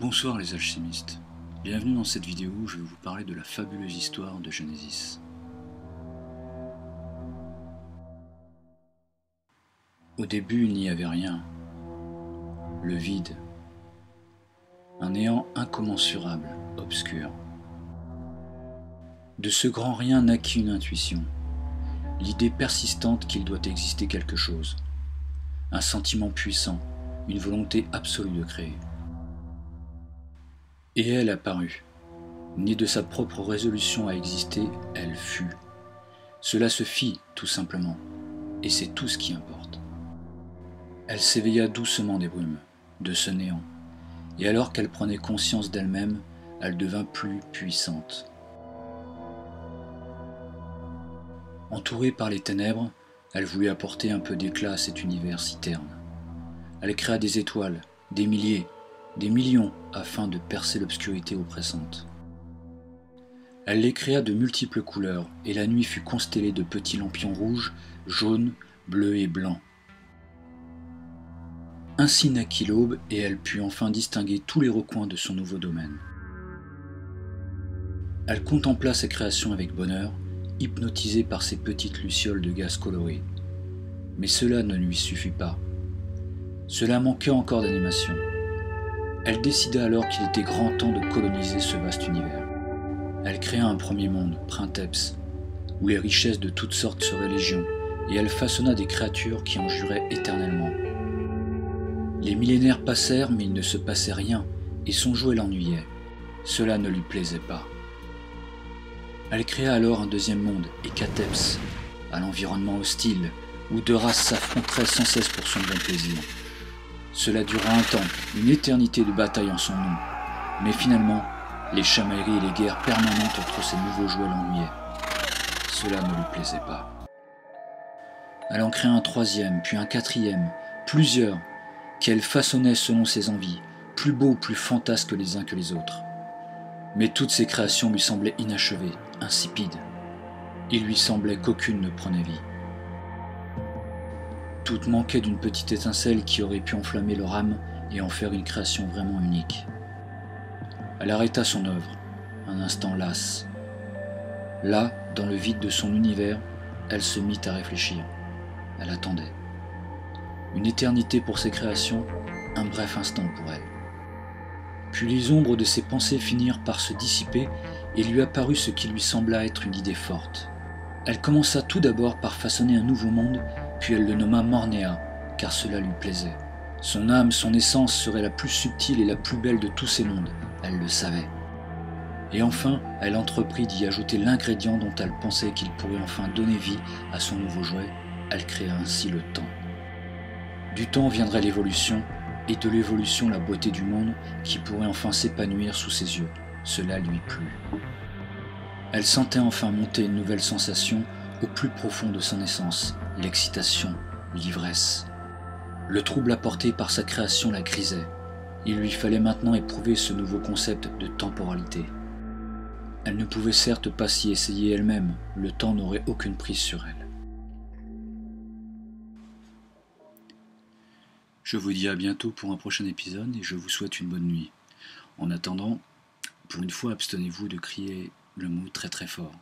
Bonsoir les alchimistes, bienvenue dans cette vidéo où je vais vous parler de la fabuleuse histoire de Genesis. Au début il n'y avait rien, le vide, un néant incommensurable, obscur. De ce grand rien naquit une intuition, l'idée persistante qu'il doit exister quelque chose, un sentiment puissant, une volonté absolue de créer. Et elle apparut. Née de sa propre résolution à exister, elle fut. Cela se fit, tout simplement, et c'est tout ce qui importe. Elle s'éveilla doucement des brumes, de ce néant, et alors qu'elle prenait conscience d'elle-même, elle devint plus puissante. Entourée par les ténèbres, elle voulut apporter un peu d'éclat à cet univers si terne. Elle créa des étoiles, des milliers, des millions afin de percer l'obscurité oppressante. Elle les créa de multiples couleurs et la nuit fut constellée de petits lampions rouges, jaunes, bleus et blancs. Ainsi naquit l'aube et elle put enfin distinguer tous les recoins de son nouveau domaine. Elle contempla ses créations avec bonheur, hypnotisée par ces petites lucioles de gaz coloré. Mais cela ne lui suffit pas. Cela manquait encore d'animation. Elle décida alors qu'il était grand temps de coloniser ce vaste univers. Elle créa un premier monde, Printeps, où les richesses de toutes sortes seraient légion, et elle façonna des créatures qui en juraient éternellement. Les millénaires passèrent, mais il ne se passait rien, et son jouet l'ennuyait. Cela ne lui plaisait pas. Elle créa alors un deuxième monde, Hécateps, à l'environnement hostile, où deux races s'affronteraient sans cesse pour son bon plaisir. Cela dura un temps, une éternité de batailles en son nom, mais finalement, les chamailleries et les guerres permanentes entre ces nouveaux jouets l'ennuyaient. Cela ne lui plaisait pas. Elle en créa un troisième, puis un quatrième, plusieurs, qu'elle façonnait selon ses envies, plus beaux, plus fantasques les uns que les autres. Mais toutes ces créations lui semblaient inachevées, insipides. Il lui semblait qu'aucune ne prenait vie. Toutes manquaient d'une petite étincelle qui aurait pu enflammer leur âme et en faire une création vraiment unique. Elle arrêta son œuvre, un instant las. Là, dans le vide de son univers, elle se mit à réfléchir. Elle attendait. Une éternité pour ses créations, un bref instant pour elle. Puis les ombres de ses pensées finirent par se dissiper et lui apparut ce qui lui sembla être une idée forte. Elle commença tout d'abord par façonner un nouveau monde, puis elle le nomma Mornéa, car cela lui plaisait. Son âme, son essence serait la plus subtile et la plus belle de tous ces mondes, elle le savait. Et enfin, elle entreprit d'y ajouter l'ingrédient dont elle pensait qu'il pourrait enfin donner vie à son nouveau jouet. Elle créa ainsi le temps. Du temps viendrait l'évolution, et de l'évolution la beauté du monde qui pourrait enfin s'épanouir sous ses yeux. Cela lui plut. Elle sentait enfin monter une nouvelle sensation au plus profond de son essence, l'excitation, l'ivresse. Le trouble apporté par sa création la grisait. Il lui fallait maintenant éprouver ce nouveau concept de temporalité. Elle ne pouvait certes pas s'y essayer elle-même, le temps n'aurait aucune prise sur elle. Je vous dis à bientôt pour un prochain épisode et je vous souhaite une bonne nuit. En attendant, pour une fois, abstenez-vous de crier le mot très très fort.